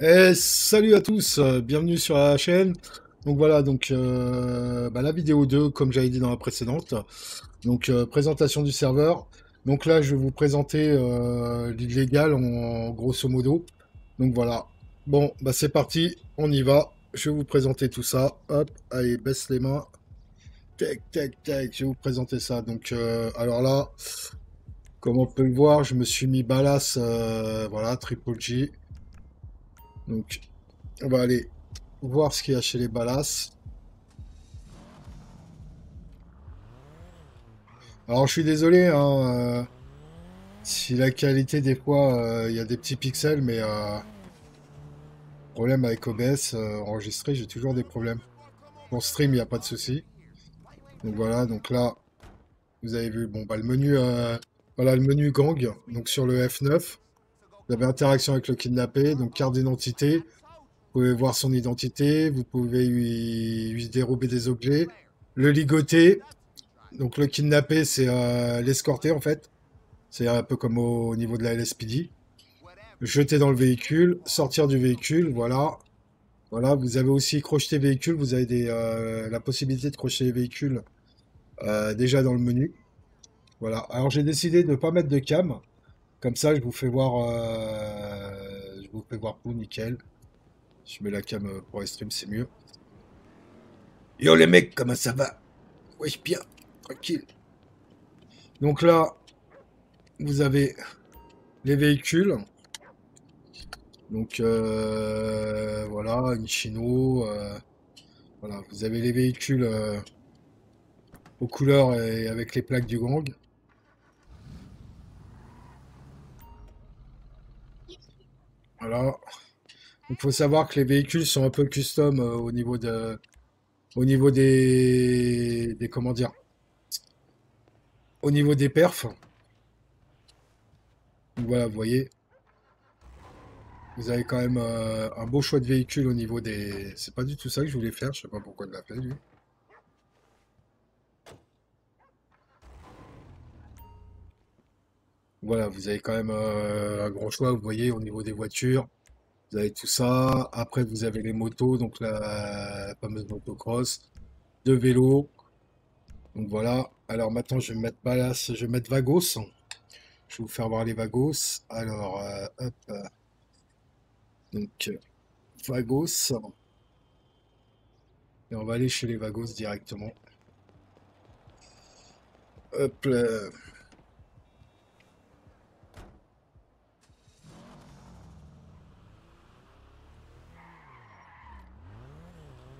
Et salut à tous, bienvenue sur la chaîne. Donc voilà, donc la vidéo 2, comme j'avais dit dans la précédente. Donc présentation du serveur. Donc là, je vais vous présenter l'illégal en grosso modo. Donc voilà. Bon, bah c'est parti, on y va. Je vais vous présenter tout ça. Hop, allez, baisse les mains. Tac, tac, tac. Je vais vous présenter ça. Donc alors là, comme on peut le voir, je me suis mis balasse. Voilà, Triple G. Donc, on va aller voir ce qu'il y a chez les balasses. Alors, je suis désolé, hein, si la qualité, des fois, il y a des petits pixels, mais problème avec OBS, enregistré, j'ai toujours des problèmes. Pour stream, il n'y a pas de souci. Donc voilà, donc là, vous avez vu, bon, bah, le menu, voilà, le menu gang, donc sur le F9. Vous avez interaction avec le kidnappé, donc carte d'identité. Vous pouvez voir son identité, vous pouvez lui dérober des objets. Le ligoter, donc le kidnappé, c'est l'escorter en fait. C'est un peu comme au niveau de la LSPD. Jeter dans le véhicule, sortir du véhicule, voilà. Voilà, vous avez aussi crocheter véhicule, vous avez des, la possibilité de crocheter les véhicules déjà dans le menu. Voilà, alors j'ai décidé de ne pas mettre de cam. Comme ça, je vous fais voir tout nickel. Je mets la cam pour les streams, c'est mieux. Yo les mecs, comment ça va? Ouais, bien, tranquille. Donc là, vous avez les véhicules. Donc voilà, une chino. Voilà, vous avez les véhicules aux couleurs et avec les plaques du gang. Voilà, il faut savoir que les véhicules sont un peu custom au niveau de, au niveau des comment dire, au niveau des perfs. Donc voilà, vous voyez, vous avez quand même un beau choix de véhicules au niveau des. C'est pas du tout ça que je voulais faire, je sais pas pourquoi je l'a fait lui. Voilà, vous avez quand même un grand choix, vous voyez, au niveau des voitures, vous avez tout ça. Après, vous avez les motos, donc la fameuse motocross, deux vélos. Donc voilà, alors maintenant, je vais mettre Balas, je vais mettre Vagos. Je vais vous faire voir les Vagos. Alors, hop, donc Vagos. Et on va aller chez les Vagos directement. Hop là.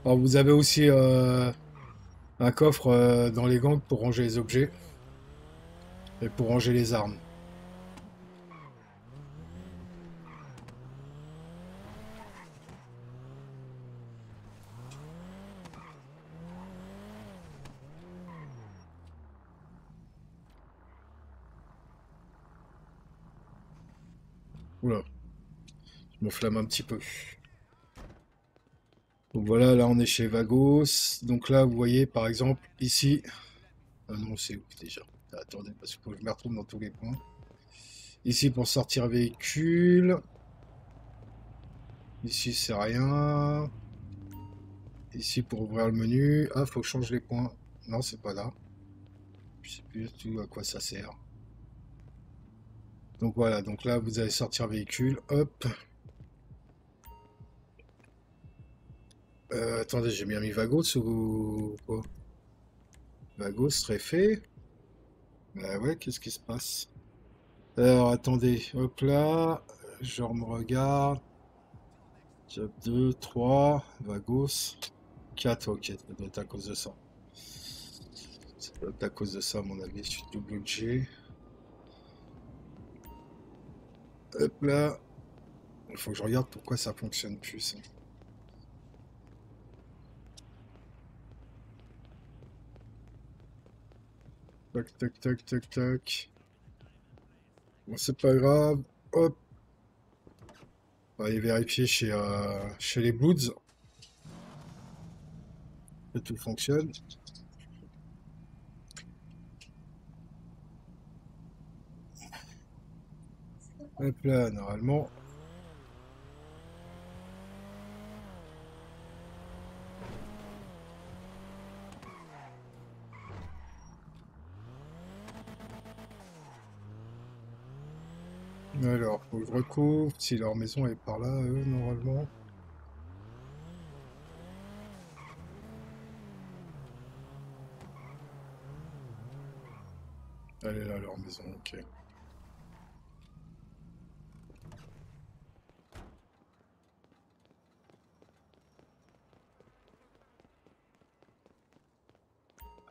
Alors vous avez aussi un coffre dans les gangs pour ranger les objets et pour ranger les armes. Oula, je m'enflamme un petit peu. Donc voilà, là on est chez Vagos. Donc là, vous voyez par exemple ici. Ah non, c'est où déjà? Attendez, parce que je me retrouve dans tous les points. Ici pour sortir véhicule. Ici, c'est rien. Ici pour ouvrir le menu. Ah, faut changer les points. Non, c'est pas là. Je sais plus du tout à quoi ça sert. Donc voilà, donc là vous allez sortir véhicule. Hop. Attendez, j'ai bien mis Vagos ou quoi? Vagos serait fait. Bah ouais, qu'est-ce qui se passe? Alors, attendez, hop là, je me regarde. Job 2, 3, Vagos, 4, ok, ça doit être à cause de ça. Ça doit être à cause de ça, à mon avis, je suis WG. Hop là, il faut que je regarde pourquoi ça fonctionne plus, ça. Tac, tac, tac, tac, tac. Bon, c'est pas grave. Hop. On va aller vérifier chez, chez les Bloods. Et tout fonctionne. Hop là, normalement. Alors, faut que je recouvre, si leur maison est par là, eux, normalement. Elle est là, leur maison, ok.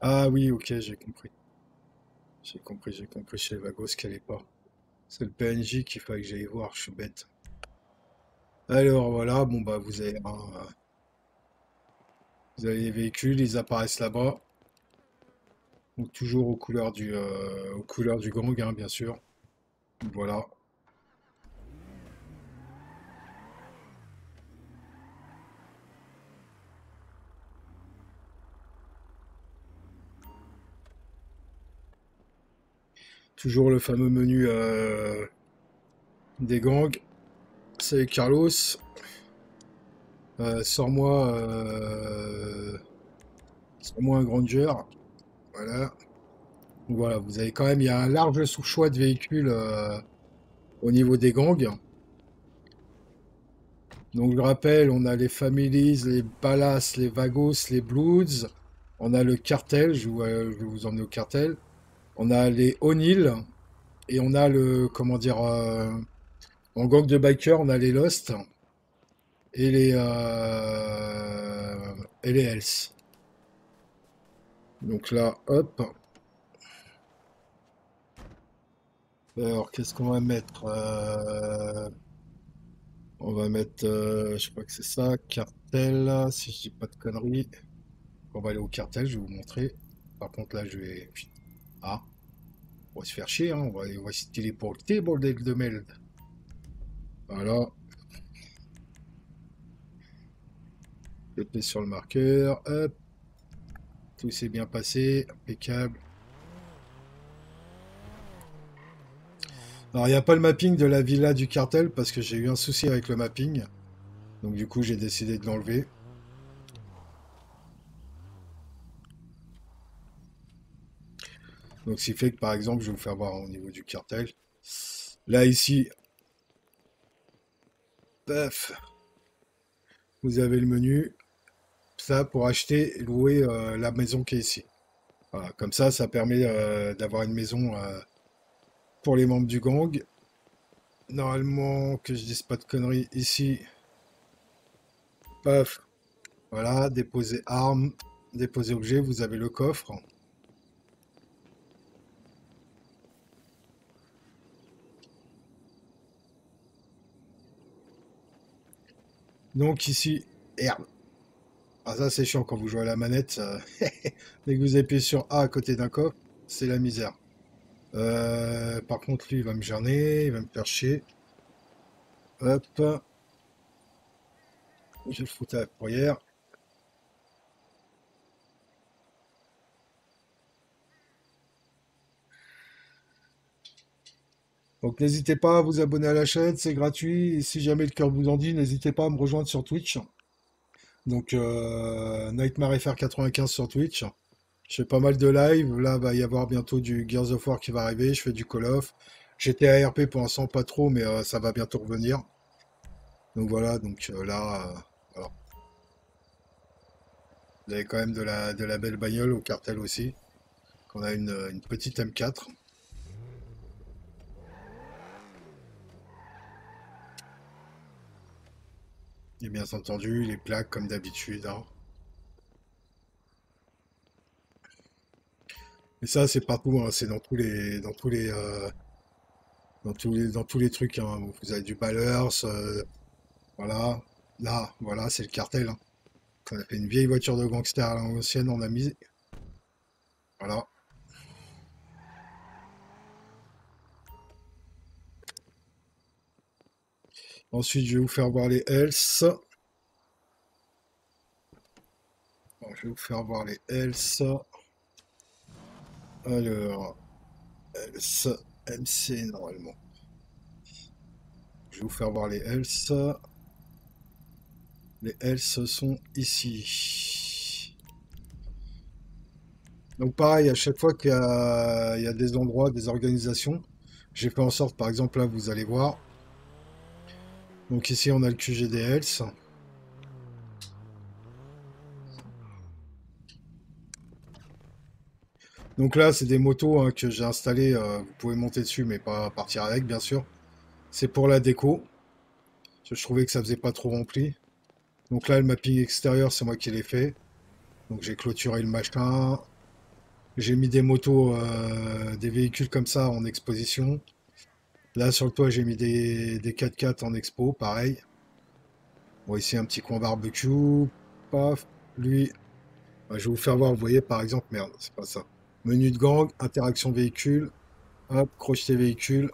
Ah oui, ok, j'ai compris. J'ai compris chez Vagos qu'elle est pas. C'est le PNJ qu'il fallait que j'aille voir, je suis bête. Alors voilà, bon bah vous avez un... Vous avez les véhicules, ils apparaissent là-bas. Donc toujours aux couleurs du gang, hein, bien sûr. Voilà. Toujours le fameux menu des gangs. Salut Carlos. Sors-moi un Granger. Voilà. Donc voilà, vous avez quand même, il y a un large sous-choix de véhicules au niveau des gangs. Donc je rappelle, on a les Families, les Ballas, les Vagos, les Bloods. On a le cartel, je vais vous emmener au cartel. On a les O'Neill et on a le, comment dire, en gang de biker, on a les Lost et les Hells. Donc là, hop. Alors, qu'est-ce qu'on va mettre? On va mettre, je crois que c'est ça, cartel, si je dis pas de conneries. On va aller au cartel, je vais vous montrer. Par contre, là, je vais... Ah, on va se faire chier, hein. On va se téléporter, bordel de merde. Voilà. J'appuie sur le marqueur, hop. Tout s'est bien passé, impeccable. Alors, il n'y a pas le mapping de la villa du cartel parce que j'ai eu un souci avec le mapping. Donc, du coup, j'ai décidé de l'enlever. Donc, ce qui fait que, par exemple, je vais vous faire voir au niveau du cartel. Là, ici, paf, vous avez le menu. Ça, pour acheter et louer la maison qui est ici. Voilà, comme ça, ça permet d'avoir une maison pour les membres du gang. Normalement, que je dise pas de conneries, ici, paf, voilà, déposer armes, déposer objet, vous avez le coffre. Donc ici, herbe. Ah ça c'est chiant quand vous jouez à la manette. Dès que vous appuyez sur A à côté d'un coffre, c'est la misère. Par contre lui il va me gerner, il va me faire chier. Hop. Je vais le foutre à la fourrière. Donc n'hésitez pas à vous abonner à la chaîne, c'est gratuit. Et si jamais le cœur vous en dit, n'hésitez pas à me rejoindre sur Twitch. Donc NightmareFR95 sur Twitch. Je fais pas mal de live. Là, va y avoir bientôt du Gears of War qui va arriver. Je fais du Call of. GTA RP pour l'instant pas trop, mais ça va bientôt revenir. Donc voilà, donc là, voilà. Vous avez quand même de la belle bagnole au cartel aussi. On a une petite M4. Et bien entendu, les plaques comme d'habitude. Hein. Et ça, c'est partout, hein. C'est dans tous les trucs. Hein. Vous avez du balance, voilà. Là, voilà, c'est le cartel. Hein. On a fait une vieille voiture de gangster à l'ancienne, on a mis. Voilà. Ensuite, je vais vous faire voir les Hells. Alors, je vais vous faire voir les Hells. Alors, Hells MC normalement. Je vais vous faire voir les Hells. Les Hells sont ici. Donc pareil, à chaque fois qu'il y a des endroits, des organisations, J'ai fait en sorte, par exemple, là, vous allez voir. Donc ici, on a le QG des Hells. Donc là, c'est des motos hein, que j'ai installées. Vous pouvez monter dessus, mais pas partir avec, bien sûr. C'est pour la déco. Je trouvais que ça faisait pas trop rempli. Donc là, le mapping extérieur, c'est moi qui l'ai fait. Donc j'ai clôturé le machin. J'ai mis des motos, des véhicules comme ça en exposition. Là, sur le toit, j'ai mis des 4x4 en expo, pareil. Bon, ici, un petit coin barbecue. Paf, lui. Bah, je vais vous faire voir, vous voyez, par exemple, merde, c'est pas ça. Menu de gang, interaction véhicule. Hop, crocheté véhicule.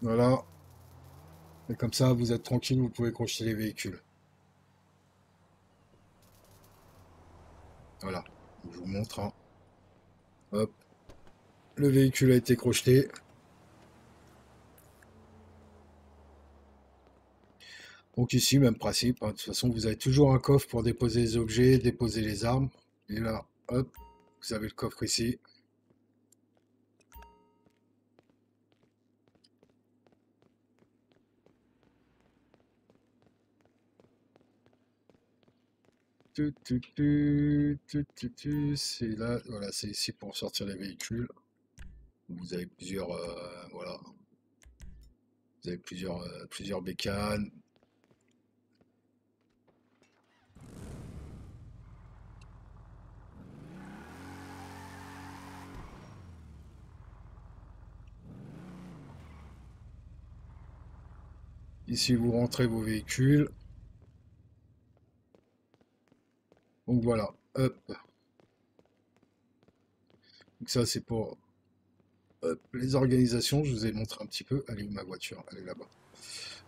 Voilà. Et comme ça, vous êtes tranquille, vous pouvez crocheter les véhicules. Voilà. Je vous montre. Hein. Hop. Le véhicule a été crocheté. Donc ici, même principe. Hein. De toute façon, vous avez toujours un coffre pour déposer les objets, déposer les armes. Et là, hop, vous avez le coffre ici. C'est là, voilà, c'est ici pour sortir les véhicules. Vous avez plusieurs, voilà, vous avez plusieurs bécanes. Ici, vous rentrez vos véhicules. Donc voilà, hop. Donc ça c'est pour hop, les organisations, je vous ai montré un petit peu. Elle est où ma voiture? Elle est là-bas.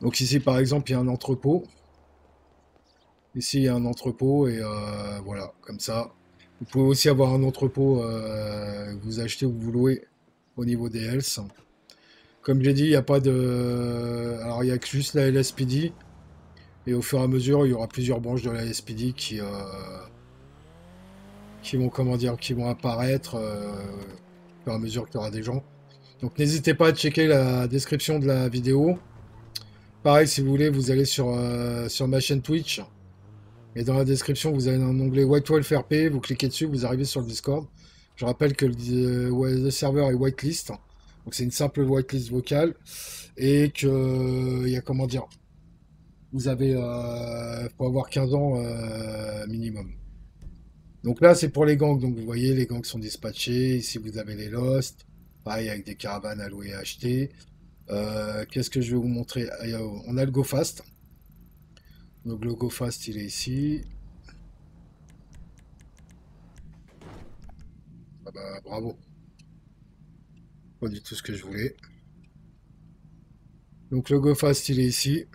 Donc ici par exemple, il y a un entrepôt. Ici il y a un entrepôt et voilà, comme ça. Vous pouvez aussi avoir un entrepôt que vous achetez ou que vous louez au niveau des Hells. Comme j'ai dit, il n'y a pas de... Alors il y a que juste la LSPD. Et au fur et à mesure, il y aura plusieurs branches de la SPD qui vont, comment dire, qui vont apparaître au fur et à mesure qu'il y aura des gens. Donc n'hésitez pas à checker la description de la vidéo. Pareil, si vous voulez, vous allez sur ma chaîne Twitch. Et dans la description, vous avez un onglet WhiteWolfRP. Vous cliquez dessus, vous arrivez sur le Discord. Je rappelle que le serveur est whitelist. Donc c'est une simple whitelist vocale. Et que il y a, comment dire... Vous avez, pour avoir 15 ans minimum. Donc là, c'est pour les gangs. Donc vous voyez, les gangs sont dispatchés. Ici, vous avez les Lost. Pareil, avec des caravanes à louer et à acheter. Qu'est-ce que je vais vous montrer? On a le Go Fast. Donc le Go Fast, il est ici. Ah bah, bravo. Pas du tout ce que je voulais. Donc le Go Fast, il est ici.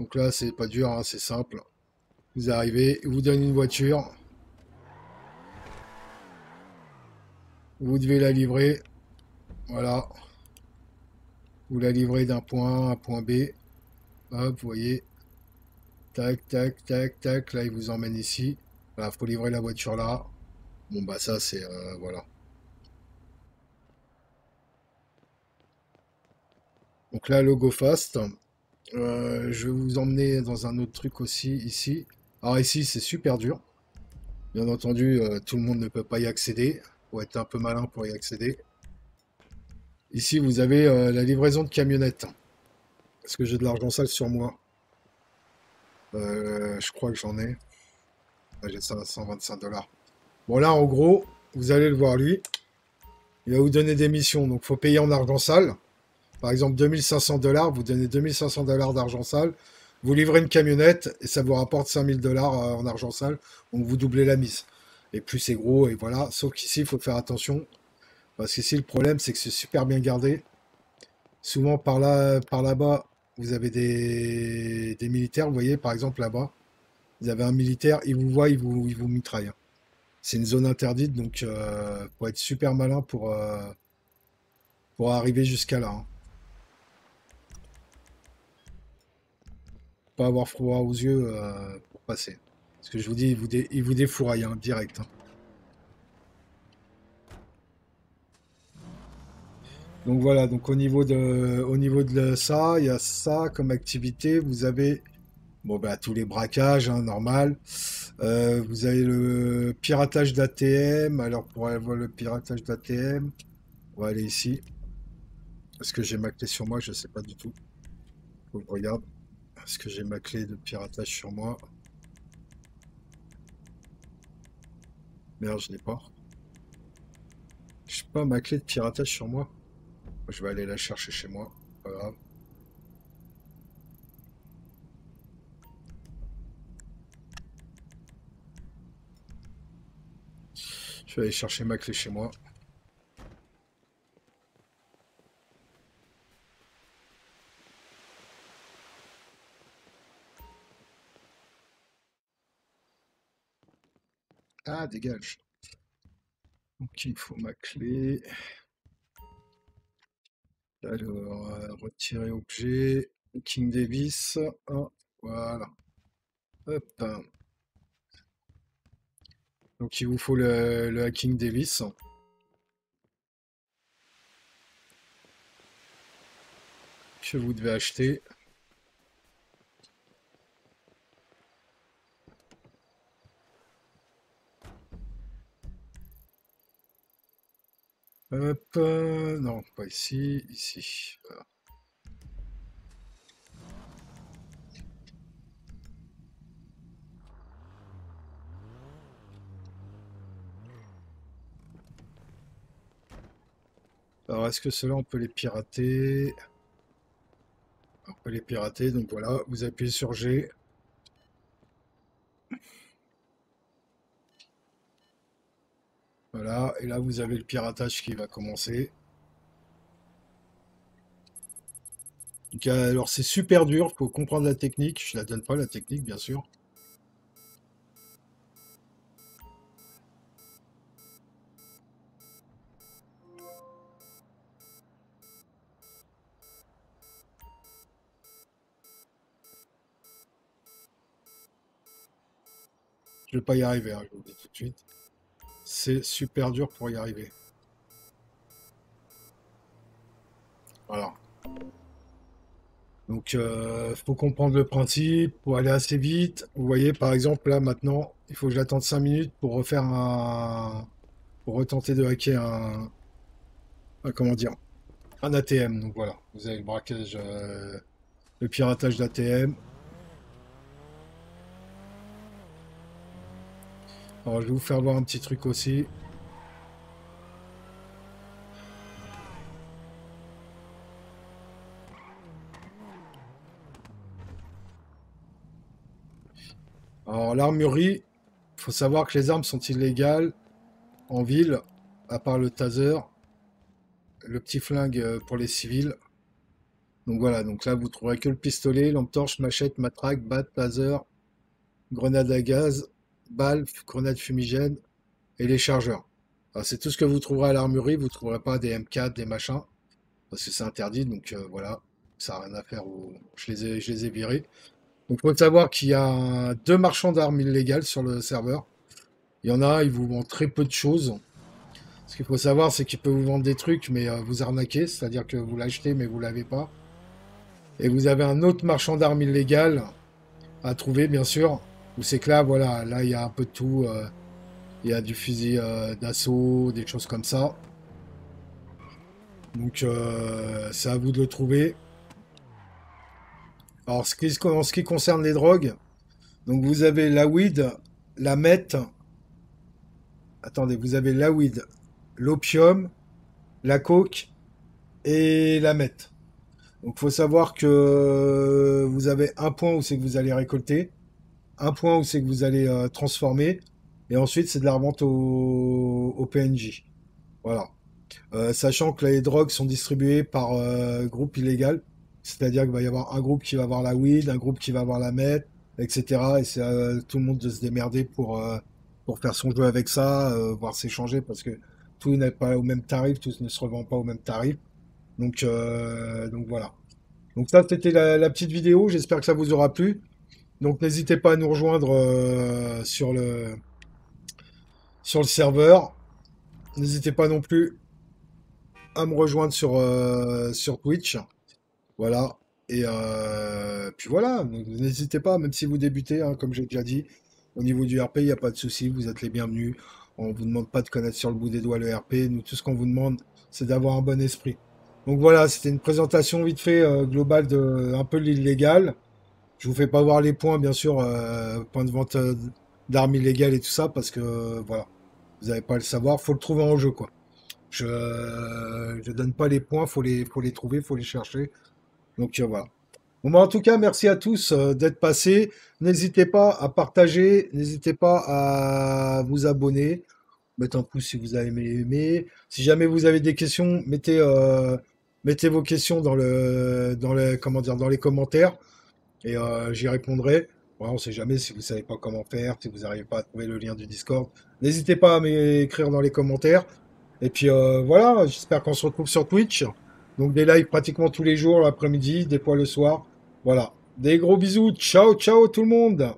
Donc là, c'est pas dur, hein, c'est simple. Vous arrivez, vous donnez une voiture. Vous devez la livrer. Voilà. Vous la livrez d'un point A à un point B. Hop, vous voyez. Tac, tac, tac, tac. Là, il vous emmène ici. Voilà, il faut livrer la voiture là. Bon, bah ça, c'est... voilà. Donc là, le Go Fast... je vais vous emmener dans un autre truc aussi, ici. Alors ici, c'est super dur. Bien entendu, tout le monde ne peut pas y accéder. Il faut être un peu malin pour y accéder. Ici, vous avez la livraison de camionnettes. Est-ce que j'ai de l'argent sale sur moi? Je crois que j'en ai. Ah, j'ai ça à 125 $. Bon là, en gros, vous allez le voir lui. Il va vous donner des missions. Donc, il faut payer en argent sale. Par exemple, 2500 $, vous donnez 2500 $ d'argent sale, vous livrez une camionnette et ça vous rapporte 5000 $ en argent sale, donc vous doublez la mise. Et plus c'est gros, et voilà. Sauf qu'ici, il faut faire attention, parce qu'ici, le problème, c'est que c'est super bien gardé. Souvent, par là, par là-bas, vous avez des militaires, vous voyez, par exemple, là-bas, vous avez un militaire, il vous voit, il vous mitraille. C'est une zone interdite, donc faut être super malin pour arriver jusqu'à là. Hein. Pas avoir froid aux yeux pour passer. Parce que je vous dis, il vous défouraille hein, direct. Hein. Donc voilà, donc au niveau de ça, il y a ça comme activité. Vous avez bon bah tous les braquages, hein, normal. Vous avez le piratage d'ATM. Alors pour aller voir le piratage d'ATM, on va aller ici. Est-ce que j'ai ma clé sur moi? Je sais pas du tout. Faut que je regarde. Est-ce que j'ai ma clé de piratage sur moi? Merde, je l'ai pas. Je sais pas ma clé de piratage sur moi. Je vais aller la chercher chez moi. Pas grave. Je vais aller chercher ma clé chez moi. Ah, dégage. Donc il faut ma clé. Alors, retirer objet. King Davis. Oh, voilà. Hop. Donc il vous faut le hacking Davis. Que vous devez acheter. Hop, non, pas ici, ici. Voilà. Alors, est-ce que cela on peut les pirater? On peut les pirater, donc voilà, vous appuyez sur G. Voilà, et là vous avez le piratage qui va commencer. Donc, alors c'est super dur, il faut comprendre la technique, je ne la donne pas la technique bien sûr. Je ne vais pas y arriver, hein, je vous le dis tout de suite. C'est super dur pour y arriver. Voilà. Donc, faut comprendre le principe pour aller assez vite. Vous voyez, par exemple, là, maintenant, il faut que j'attende 5 minutes pour refaire un... pour retenter de hacker un comment dire, un ATM. Donc, voilà. Vous avez le braquage... le piratage d'ATM. Alors, je vais vous faire voir un petit truc aussi. Alors, l'armurerie, il faut savoir que les armes sont illégales en ville, à part le taser, le petit flingue pour les civils. Donc voilà, donc là, vous trouverez que le pistolet, lampe torche, machette, matraque, batte, taser, grenade à gaz, balles, grenades fumigènes et les chargeurs. C'est tout ce que vous trouverez à l'armurerie, vous ne trouverez pas des M4, des machins, parce que c'est interdit, donc voilà, ça n'a rien à faire, je les ai virés. Donc il faut savoir qu'il y a deux marchands d'armes illégales sur le serveur. Il y en a un, il vous vend très peu de choses. Ce qu'il faut savoir, c'est qu'il peut vous vendre des trucs, mais vous arnaquer, c'est-à-dire que vous l'achetez, mais vous l'avez pas. Et vous avez un autre marchand d'armes illégales à trouver, bien sûr, où c'est que là, voilà, là, il y a un peu de tout. Il y a du fusil d'assaut, des choses comme ça. Donc, c'est à vous de le trouver. Alors, en ce qui concerne les drogues, donc vous avez la weed, la meth. Attendez, vous avez la weed, l'opium, la coke et la meth. Donc, il faut savoir que vous avez un point où c'est que vous allez récolter. Un point où c'est que vous allez transformer, et ensuite c'est de la revente au PNJ. Voilà. Sachant que les drogues sont distribuées par groupe illégal, c'est-à-dire qu'il va y avoir un groupe qui va avoir la weed, un groupe qui va avoir la meth, etc. Et c'est à tout le monde de se démerder pour faire son jeu avec ça, voir s'échanger, parce que tout n'est pas au même tarif, tout ne se revend pas au même tarif. Donc voilà. Donc ça, c'était la petite vidéo. J'espère que ça vous aura plu. Donc n'hésitez pas à nous rejoindre sur le serveur. N'hésitez pas non plus à me rejoindre sur Twitch. Voilà. Et puis voilà. N'hésitez pas, même si vous débutez, hein, comme j'ai déjà dit, au niveau du RP, il n'y a pas de souci. Vous êtes les bienvenus. On ne vous demande pas de connaître sur le bout des doigts le RP. Nous, tout ce qu'on vous demande, c'est d'avoir un bon esprit. Donc voilà, c'était une présentation vite fait globale un peu de l'illégal. Je vous fais pas voir les points, bien sûr, points de vente d'armes illégales et tout ça, parce que voilà, vous n'avez pas à le savoir, faut le trouver en jeu, quoi. Je donne pas les points, faut les trouver, faut les chercher. Donc voilà. Bon, bah, en tout cas, merci à tous d'être passés. N'hésitez pas à partager, n'hésitez pas à vous abonner. Mettez un pouce si vous avez aimé. Si jamais vous avez des questions, mettez vos questions dans les commentaires et j'y répondrai. Bon, on ne sait jamais si vous ne savez pas comment faire, si vous n'arrivez pas à trouver le lien du Discord. N'hésitez pas à m'écrire dans les commentaires. Et puis voilà, j'espère qu'on se retrouve sur Twitch. Donc des lives pratiquement tous les jours, l'après-midi, des fois le soir. Voilà. Des gros bisous. Ciao, ciao tout le monde.